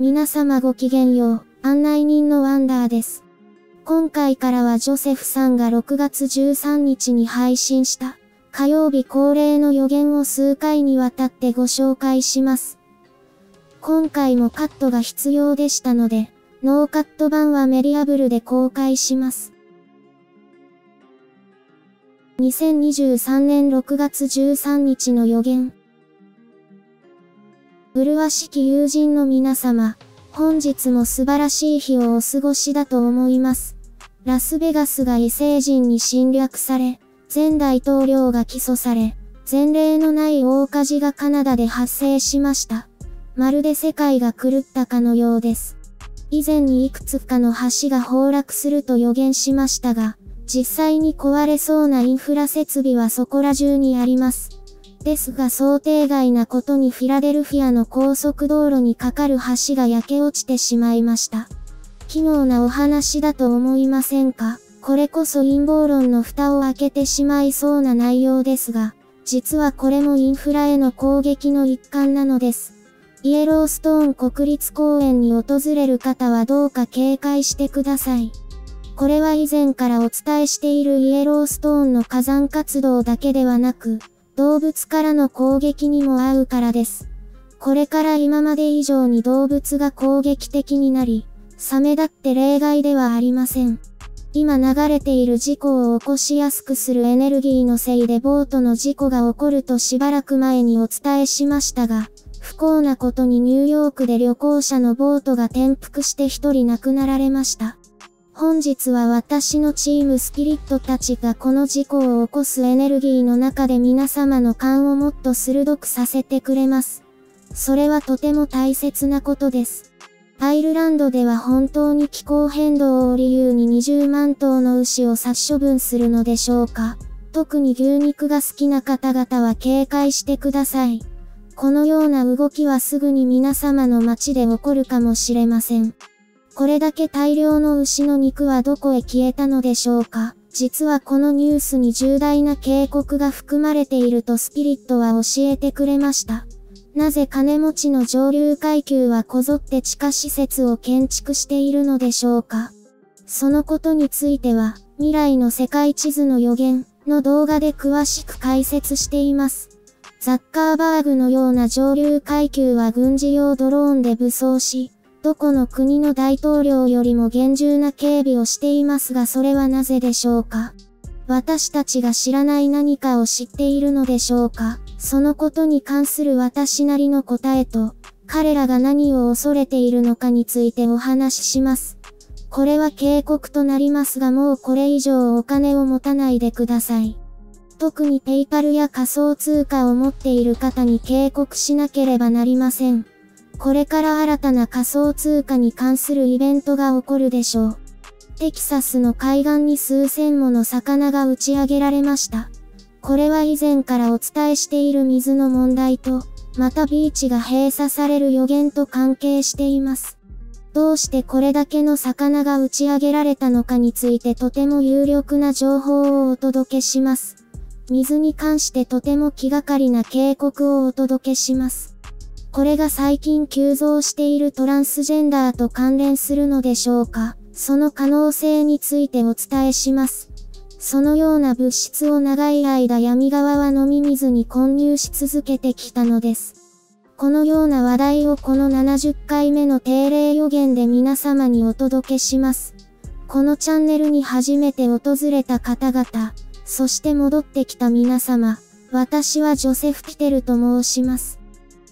皆様ごきげんよう、案内人のワンダーです。今回からはジョセフさんが6月13日に配信した火曜日恒例の予言を数回にわたってご紹介します。今回もカットが必要でしたので、ノーカット版はメディアブルで公開します。2023年6月13日の予言。麗しき友人の皆様、本日も素晴らしい日をお過ごしだと思います。ラスベガスが異星人に侵略され、前大統領が起訴され、前例のない大火事がカナダで発生しました。まるで世界が狂ったかのようです。以前にいくつかの橋が崩落すると予言しましたが、実際に壊れそうなインフラ設備はそこら中にあります。ですが想定外なことにフィラデルフィアの高速道路に架かる橋が焼け落ちてしまいました。奇妙なお話だと思いませんか？これこそ陰謀論の蓋を開けてしまいそうな内容ですが、実はこれもインフラへの攻撃の一環なのです。イエローストーン国立公園に訪れる方はどうか警戒してください。これは以前からお伝えしているイエローストーンの火山活動だけではなく、動物からの攻撃にも遭うからです。これから今まで以上に動物が攻撃的になり、サメだって例外ではありません。今流れている事故を起こしやすくするエネルギーのせいでボートの事故が起こるとしばらく前にお伝えしましたが、不幸なことにニューヨークで旅行者のボートが転覆して一人亡くなられました。本日は私のチームスピリットたちがこの事故を起こすエネルギーの中で皆様の勘をもっと鋭くさせてくれます。それはとても大切なことです。アイルランドでは本当に気候変動を理由に20万頭の牛を殺処分するのでしょうか。特に牛肉が好きな方々は警戒してください。このような動きはすぐに皆様の街で起こるかもしれません。これだけ大量の牛の肉はどこへ消えたのでしょうか。実はこのニュースに重大な警告が含まれているとスピリットは教えてくれました。なぜ金持ちの上流階級はこぞって地下施設を建築しているのでしょうか。そのことについては、未来の世界地図の予言の動画で詳しく解説しています。ザッカーバーグのような上流階級は軍事用ドローンで武装し、どこの国の大統領よりも厳重な警備をしていますがそれはなぜでしょうか。私たちが知らない何かを知っているのでしょうか。そのことに関する私なりの答えと、彼らが何を恐れているのかについてお話しします。これは警告となりますがもうこれ以上お金を持たないでください。特にペイパルや仮想通貨を持っている方に警告しなければなりません。これから新たな仮想通貨に関するイベントが起こるでしょう。テキサスの海岸に数千もの魚が打ち上げられました。これは以前からお伝えしている水の問題と、またビーチが閉鎖される予言と関係しています。どうしてこれだけの魚が打ち上げられたのかについてとても有力な情報をお届けします。水に関してとても気がかりな警告をお届けします。これが最近急増しているトランスジェンダーと関連するのでしょうか。その可能性についてお伝えします。そのような物質を長い間闇側は飲み水に混入し続けてきたのです。このような話題をこの70回目の定例予言で皆様にお届けします。このチャンネルに初めて訪れた方々、そして戻ってきた皆様、私はジョセフ・ピテルと申します。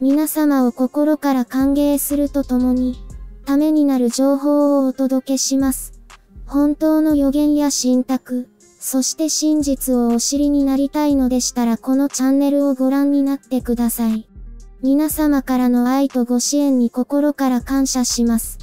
皆様を心から歓迎するとともに、ためになる情報をお届けします。本当の予言や信託、そして真実をお知りになりたいのでしたらこのチャンネルをご覧になってください。皆様からの愛とご支援に心から感謝します。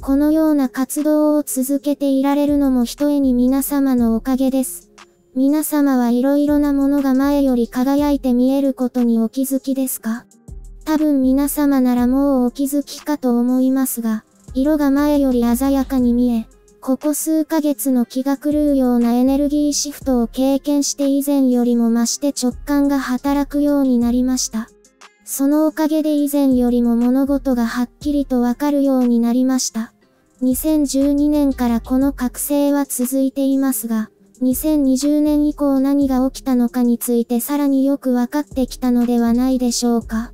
このような活動を続けていられるのもひとえに皆様のおかげです。皆様はいろいろなものが前より輝いて見えることにお気づきですか？多分皆様ならもうお気づきかと思いますが、色が前より鮮やかに見え、ここ数ヶ月の気が狂うようなエネルギーシフトを経験して以前よりも増して直感が働くようになりました。そのおかげで以前よりも物事がはっきりとわかるようになりました。2012年からこの覚醒は続いていますが、2020年以降何が起きたのかについてさらによくわかってきたのではないでしょうか。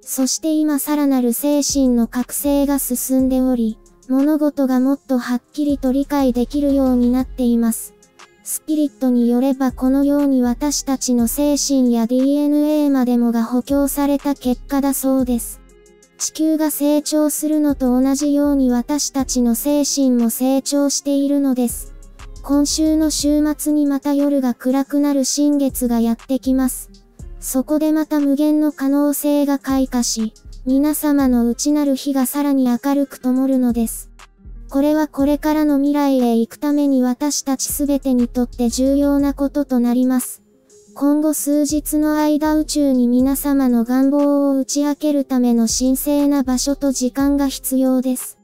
そして今さらなる精神の覚醒が進んでおり、物事がもっとはっきりと理解できるようになっています。スピリットによればこのように私たちの精神や DNA までもが補強された結果だそうです。地球が成長するのと同じように私たちの精神も成長しているのです。今週の週末にまた夜が暗くなる新月がやってきます。そこでまた無限の可能性が開花し、皆様の内なる火がさらに明るく灯るのです。これはこれからの未来へ行くために私たちすべてにとって重要なこととなります。今後数日の間宇宙に皆様の願望を打ち明けるための神聖な場所と時間が必要です。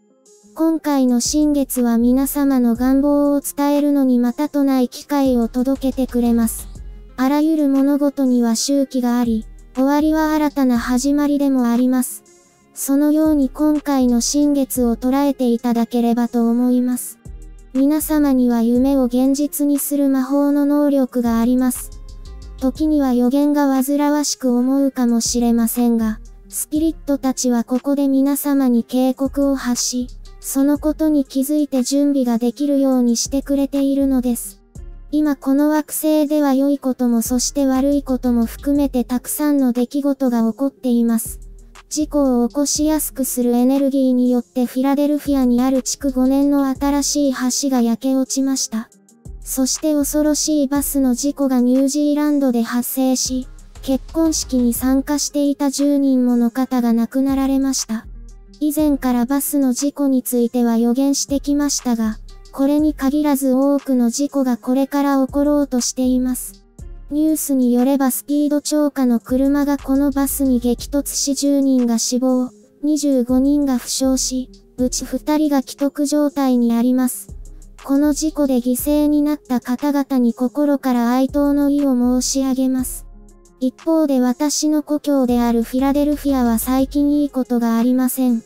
今回の新月は皆様の願望を伝えるのにまたとない機会を届けてくれます。あらゆる物事には周期があり、終わりは新たな始まりでもあります。そのように今回の新月を捉えていただければと思います。皆様には夢を現実にする魔法の能力があります。時には予言が煩わしく思うかもしれませんが、スピリットたちはここで皆様に警告を発し、そのことに気づいて準備ができるようにしてくれているのです。今この惑星では良いこともそして悪いことも含めてたくさんの出来事が起こっています。事故を起こしやすくするエネルギーによってフィラデルフィアにある築5年の新しい橋が焼け落ちました。そして恐ろしいバスの事故がニュージーランドで発生し、結婚式に参加していた10人もの方が亡くなられました。以前からバスの事故については予言してきましたが、これに限らず多くの事故がこれから起ころうとしています。ニュースによればスピード超過の車がこのバスに激突し10人が死亡、25人が負傷し、うち2人が危篤状態にあります。この事故で犠牲になった方々に心から哀悼の意を申し上げます。一方で私の故郷であるフィラデルフィアは最近いいことがありません。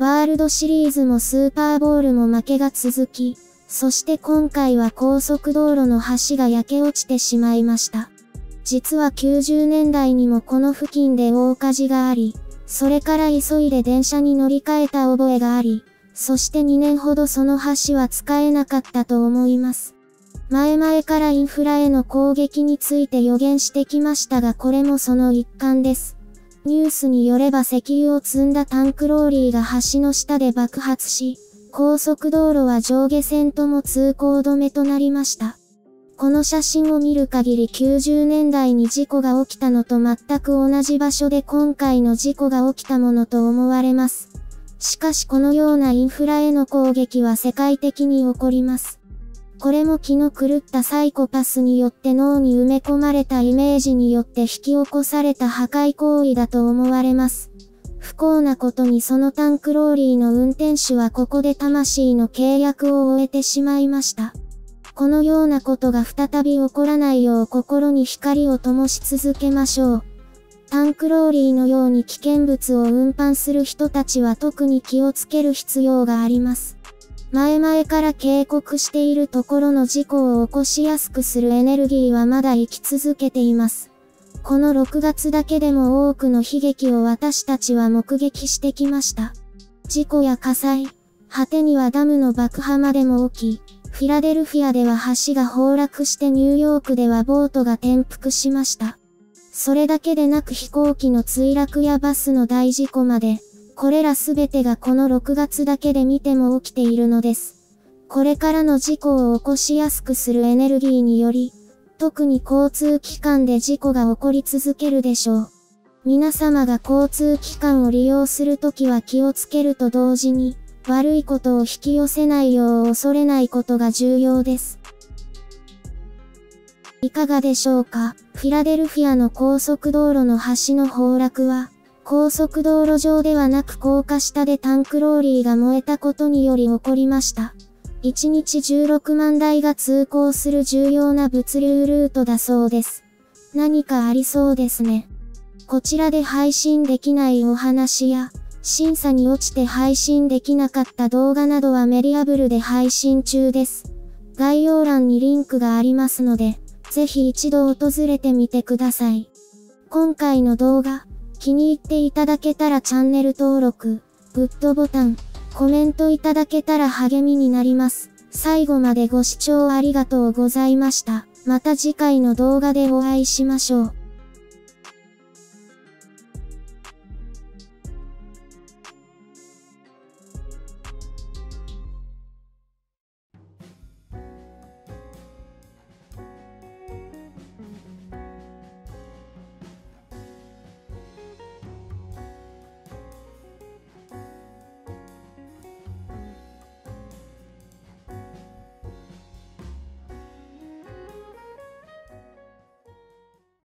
ワールドシリーズもスーパーボウルも負けが続き、そして今回は高速道路の橋が焼け落ちてしまいました。実は90年代にもこの付近で大火事があり、それから急いで電車に乗り換えた覚えがあり、そして2年ほどその橋は使えなかったと思います。前々からインフラへの攻撃について予言してきましたがこれもその一環です。ニュースによれば石油を積んだタンクローリーが橋の下で爆発し、高速道路は上下線とも通行止めとなりました。この写真を見る限り90年代に事故が起きたのと全く同じ場所で今回の事故が起きたものと思われます。しかしこのようなインフラへの攻撃は世界的に起こります。これも気の狂ったサイコパスによって脳に埋め込まれたイメージによって引き起こされた破壊行為だと思われます。不幸なことにそのタンクローリーの運転手はここで魂の契約を終えてしまいました。このようなことが再び起こらないよう心に光を灯し続けましょう。タンクローリーのように危険物を運搬する人たちは特に気をつける必要があります。前々から警告しているところの事故を起こしやすくするエネルギーはまだ生き続けています。この6月だけでも多くの悲劇を私たちは目撃してきました。事故や火災、果てにはダムの爆破までも起き、フィラデルフィアでは橋が崩落してニューヨークではボートが転覆しました。それだけでなく飛行機の墜落やバスの大事故まで、これらすべてがこの6月だけで見ても起きているのです。これからの事故を起こしやすくするエネルギーにより、特に交通機関で事故が起こり続けるでしょう。皆様が交通機関を利用するときは気をつけると同時に、悪いことを引き寄せないよう恐れないことが重要です。いかがでしょうか？フィラデルフィアの高速道路の橋の崩落は、高速道路上ではなく高架下でタンクローリーが燃えたことにより起こりました。1日16万台が通行する重要な物流ルートだそうです。何かありそうですね。こちらで配信できないお話や、審査に落ちて配信できなかった動画などはメディアブルで配信中です。概要欄にリンクがありますので、ぜひ一度訪れてみてください。今回の動画、気に入っていただけたらチャンネル登録、グッドボタン、コメントいただけたら励みになります。最後までご視聴ありがとうございました。また次回の動画でお会いしましょう。